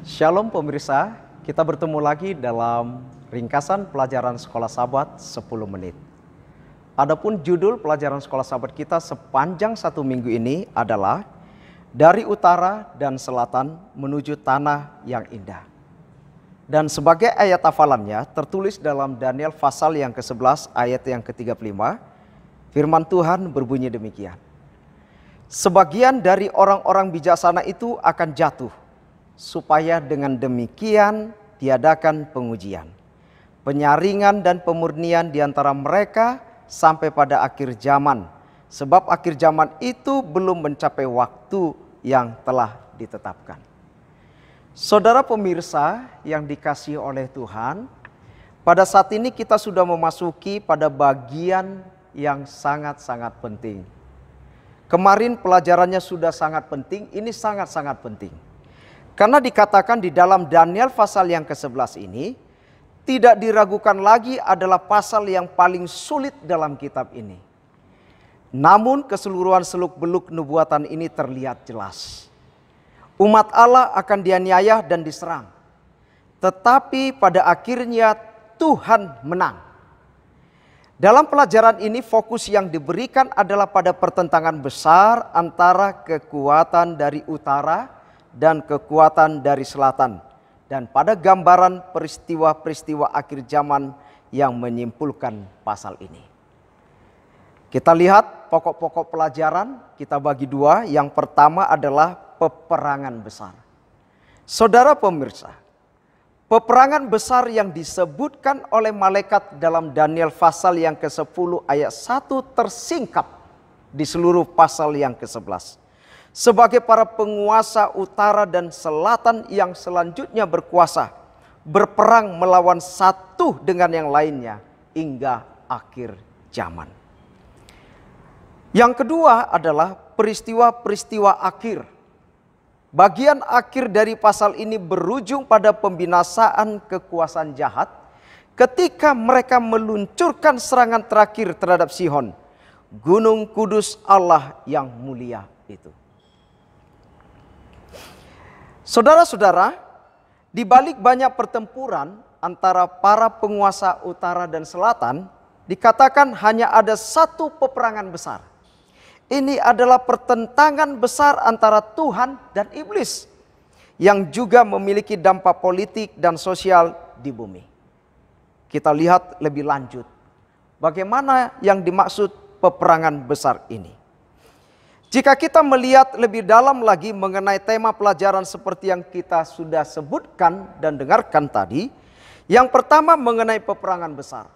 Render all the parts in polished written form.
Shalom pemirsa, kita bertemu lagi dalam ringkasan pelajaran Sekolah Sabat 10 menit. Adapun judul pelajaran Sekolah Sabat kita sepanjang satu minggu ini adalah Dari Utara dan Selatan Menuju Tanah yang Indah. Dan sebagai ayat hafalannya tertulis dalam Daniel pasal yang ke-11 ayat yang ke-35, firman Tuhan berbunyi demikian. Sebagian dari orang-orang bijaksana itu akan jatuh, supaya dengan demikian diadakan pengujian, penyaringan dan pemurnian di antara mereka sampai pada akhir zaman. Sebab akhir zaman itu belum mencapai waktu yang telah ditetapkan. Saudara pemirsa yang dikasihi oleh Tuhan, pada saat ini kita sudah memasuki pada bagian yang sangat-sangat penting. Kemarin pelajarannya sudah sangat penting, ini sangat-sangat penting. Karena dikatakan di dalam Daniel pasal yang ke-11 ini, tidak diragukan lagi adalah pasal yang paling sulit dalam kitab ini. Namun keseluruhan seluk-beluk nubuatan ini terlihat jelas. Umat Allah akan dianiaya dan diserang. Tetapi pada akhirnya Tuhan menang. Dalam pelajaran ini fokus yang diberikan adalah pada pertentangan besar antara kekuatan dari utara dan kekuatan dari selatan. Dan pada gambaran peristiwa-peristiwa akhir zaman yang menyimpulkan pasal ini. Kita lihat pokok-pokok pelajaran, kita bagi dua. Yang pertama adalah peperangan besar. Saudara pemirsa, peperangan besar yang disebutkan oleh malaikat dalam Daniel pasal yang ke-10 ayat 1 tersingkap di seluruh pasal yang ke-11. Sebagai para penguasa utara dan selatan yang selanjutnya berkuasa, berperang melawan satu dengan yang lainnya hingga akhir zaman. Yang kedua adalah peristiwa-peristiwa akhir. Bagian akhir dari pasal ini berujung pada pembinasaan kekuasaan jahat ketika mereka meluncurkan serangan terakhir terhadap Sion, Gunung Kudus Allah yang mulia itu. Saudara-saudara, di balik banyak pertempuran antara para penguasa utara dan selatan, dikatakan hanya ada satu peperangan besar. Ini adalah pertentangan besar antara Tuhan dan iblis yang juga memiliki dampak politik dan sosial di bumi. Kita lihat lebih lanjut bagaimana yang dimaksud peperangan besar ini. Jika kita melihat lebih dalam lagi mengenai tema pelajaran seperti yang kita sudah sebutkan dan dengarkan tadi, yang pertama mengenai peperangan besar.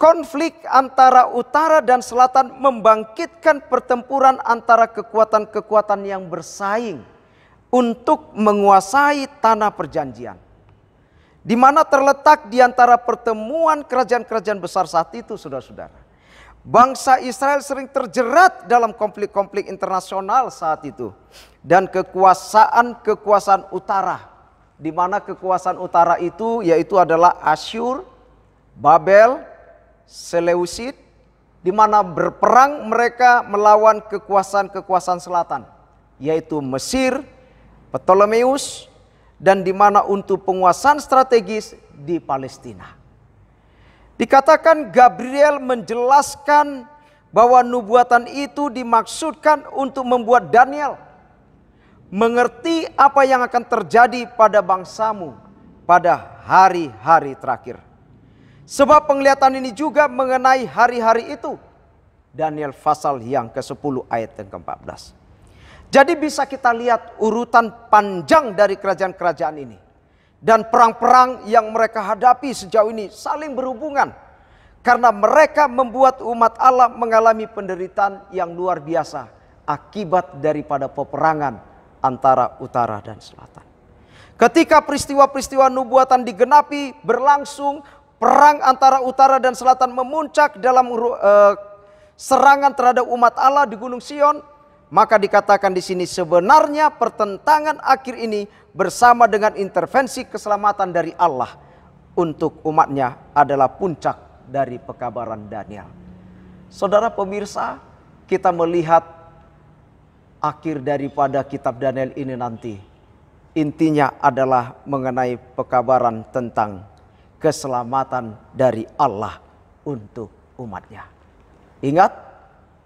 Konflik antara utara dan selatan membangkitkan pertempuran antara kekuatan-kekuatan yang bersaing untuk menguasai tanah perjanjian. Di mana terletak di antara pertemuan kerajaan-kerajaan besar saat itu, saudara-saudara. Bangsa Israel sering terjerat dalam konflik-konflik internasional saat itu. Dan kekuasaan-kekuasaan utara. Di mana kekuasaan utara itu yaitu adalah Asyur, Babel, Seleusid, di mana berperang mereka melawan kekuasaan-kekuasaan selatan, yaitu Mesir, Ptolemeus, dan di mana untuk penguasaan strategis di Palestina. Dikatakan Gabriel menjelaskan bahwa nubuatan itu dimaksudkan untuk membuat Daniel mengerti apa yang akan terjadi pada bangsamu pada hari-hari terakhir. Sebab penglihatan ini juga mengenai hari-hari itu. Daniel pasal yang ke-10 ayat yang ke-14. Jadi bisa kita lihat urutan panjang dari kerajaan-kerajaan ini. Dan perang-perang yang mereka hadapi sejauh ini saling berhubungan. Karena mereka membuat umat Allah mengalami penderitaan yang luar biasa. Akibat daripada peperangan antara utara dan selatan. Ketika peristiwa-peristiwa nubuatan digenapi berlangsung, perang antara utara dan selatan memuncak dalam serangan terhadap umat Allah di Gunung Sion. Maka dikatakan di sini sebenarnya pertentangan akhir ini bersama dengan intervensi keselamatan dari Allah untuk umatnya adalah puncak dari pekabaran Daniel. Saudara pemirsa, kita melihat akhir daripada kitab Daniel ini nanti intinya adalah mengenai pekabaran tentang keselamatan dari Allah untuk umatnya. Ingat,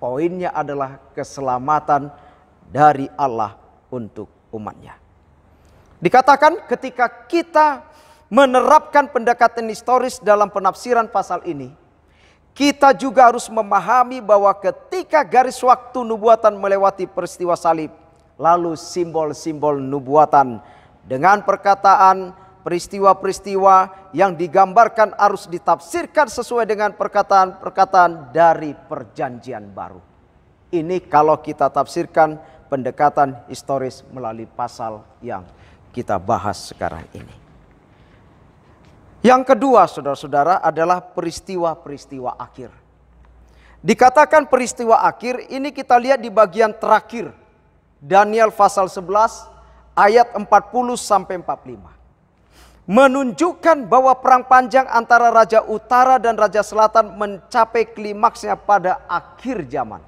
poinnya adalah keselamatan dari Allah untuk umatnya. Dikatakan ketika kita menerapkan pendekatan historis dalam penafsiran pasal ini, kita juga harus memahami bahwa ketika garis waktu nubuatan melewati peristiwa salib, lalu simbol-simbol nubuatan dengan perkataan peristiwa-peristiwa yang digambarkan harus ditafsirkan sesuai dengan perkataan-perkataan dari perjanjian baru. Ini kalau kita tafsirkan pendekatan historis melalui pasal yang kita bahas sekarang ini. Yang kedua, saudara-saudara, adalah peristiwa-peristiwa akhir. Dikatakan peristiwa akhir, ini kita lihat di bagian terakhir. Daniel pasal 11 ayat 40-45. Menunjukkan bahwa perang panjang antara Raja Utara dan Raja Selatan mencapai klimaksnya pada akhir zaman.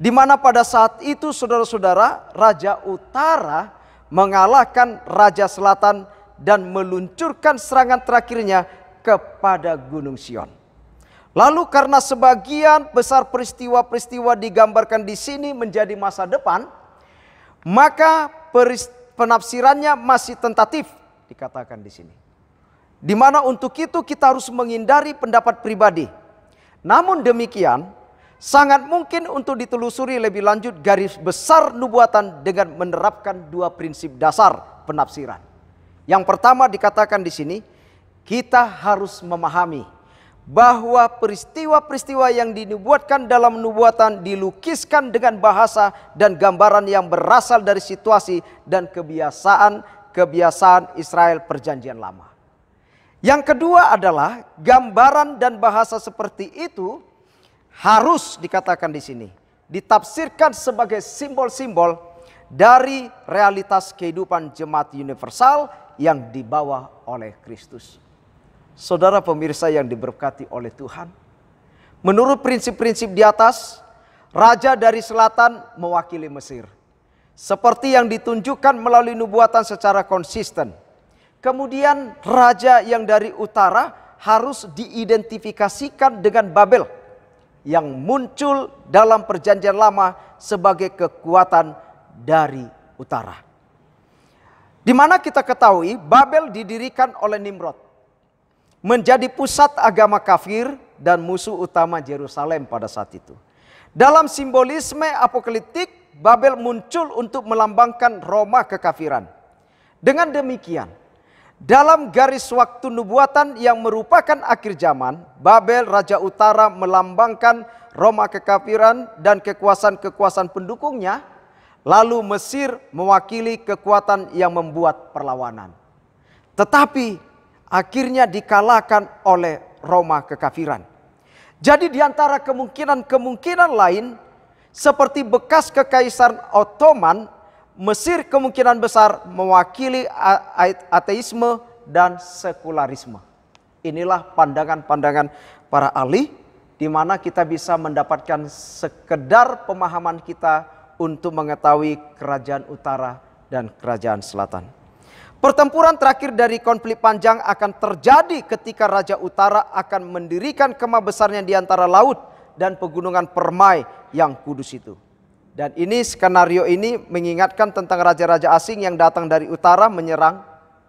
Di mana pada saat itu, saudara-saudara, Raja Utara mengalahkan Raja Selatan dan meluncurkan serangan terakhirnya kepada Gunung Sion. Lalu karena sebagian besar peristiwa-peristiwa digambarkan di sini menjadi masa depan, maka penafsirannya masih tentatif dikatakan di sini. Di mana untuk itu kita harus menghindari pendapat pribadi. Namun demikian, sangat mungkin untuk ditelusuri lebih lanjut garis besar nubuatan dengan menerapkan dua prinsip dasar penafsiran. Yang pertama dikatakan di sini, kita harus memahami bahwa peristiwa-peristiwa yang dinubuatkan dalam nubuatan dilukiskan dengan bahasa dan gambaran yang berasal dari situasi dan kebiasaan Israel perjanjian lama. Yang kedua adalah gambaran dan bahasa seperti itu harus dikatakan di sini, ditafsirkan sebagai simbol-simbol dari realitas kehidupan jemaat universal yang dibawa oleh Kristus. Saudara pemirsa yang diberkati oleh Tuhan, menurut prinsip-prinsip di atas, raja dari selatan mewakili Mesir, seperti yang ditunjukkan melalui nubuatan secara konsisten. Kemudian raja yang dari utara harus diidentifikasikan dengan Babel, yang muncul dalam perjanjian lama sebagai kekuatan dari utara. Di mana kita ketahui Babel didirikan oleh Nimrod menjadi pusat agama kafir dan musuh utama Yerusalem pada saat itu. Dalam simbolisme apokaliptik, Babel muncul untuk melambangkan Roma kekafiran. Dengan demikian, dalam garis waktu nubuatan yang merupakan akhir zaman, Babel raja utara melambangkan Roma kekafiran dan kekuasaan-kekuasaan pendukungnya. Lalu Mesir mewakili kekuatan yang membuat perlawanan. Tetapi akhirnya dikalahkan oleh Roma kekafiran. Jadi di antara kemungkinan-kemungkinan lain, seperti bekas kekaisaran Ottoman, Mesir kemungkinan besar mewakili ateisme dan sekularisme. Inilah pandangan-pandangan para ahli, di mana kita bisa mendapatkan sekedar pemahaman kita untuk mengetahui kerajaan utara dan kerajaan selatan. Pertempuran terakhir dari konflik panjang akan terjadi ketika Raja Utara akan mendirikan kemah besarnya di antara laut dan pegunungan Permai yang kudus itu. Dan ini skenario ini mengingatkan tentang raja-raja asing yang datang dari utara menyerang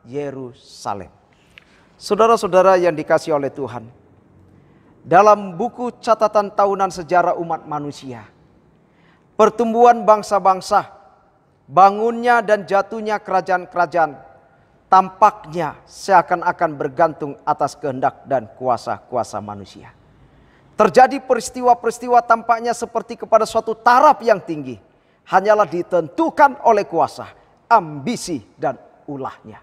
Yerusalem. Saudara-saudara yang dikasihi oleh Tuhan, dalam buku catatan tahunan sejarah umat manusia, pertumbuhan bangsa-bangsa, bangunnya dan jatuhnya kerajaan-kerajaan, tampaknya seakan-akan bergantung atas kehendak dan kuasa-kuasa manusia. Terjadi peristiwa-peristiwa tampaknya seperti kepada suatu taraf yang tinggi, hanyalah ditentukan oleh kuasa, ambisi dan ulahnya.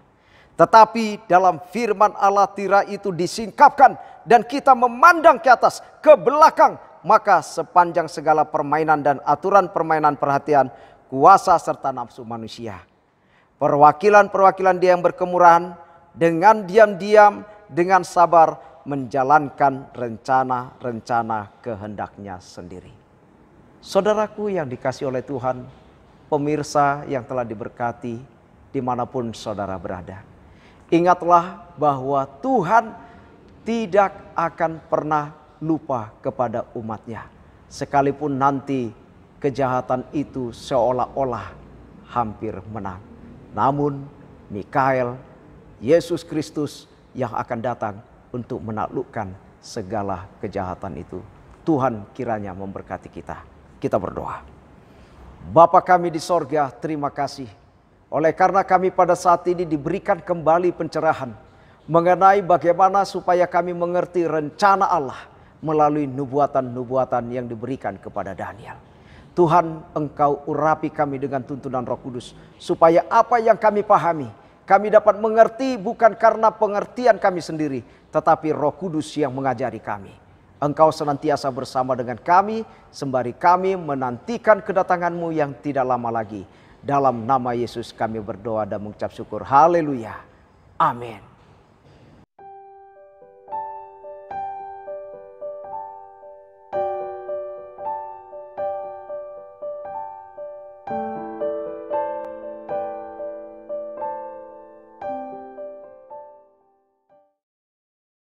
Tetapi dalam firman Allah tirai itu disingkapkan dan kita memandang ke atas, ke belakang, maka sepanjang segala permainan dan aturan permainan perhatian, kuasa serta nafsu manusia. Perwakilan-perwakilan dia yang berkemurahan dengan diam-diam, dengan sabar menjalankan rencana-rencana kehendaknya sendiri. Saudaraku yang dikasihi oleh Tuhan, pemirsa yang telah diberkati dimanapun saudara berada. Ingatlah bahwa Tuhan tidak akan pernah lupa kepada umatnya, sekalipun nanti kejahatan itu seolah-olah hampir menang. Namun Mikail, Yesus Kristus yang akan datang untuk menaklukkan segala kejahatan itu. Tuhan kiranya memberkati kita. Kita berdoa. Bapa kami di sorga, terima kasih. Oleh karena kami pada saat ini diberikan kembali pencerahan mengenai bagaimana supaya kami mengerti rencana Allah melalui nubuatan-nubuatan yang diberikan kepada Daniel. Tuhan, Engkau urapi kami dengan tuntunan Roh Kudus, supaya apa yang kami pahami, kami dapat mengerti bukan karena pengertian kami sendiri, tetapi Roh Kudus yang mengajari kami. Engkau senantiasa bersama dengan kami, sembari kami menantikan kedatangan-Mu yang tidak lama lagi. Dalam nama Yesus kami berdoa dan mengucap syukur. Haleluya. Amin.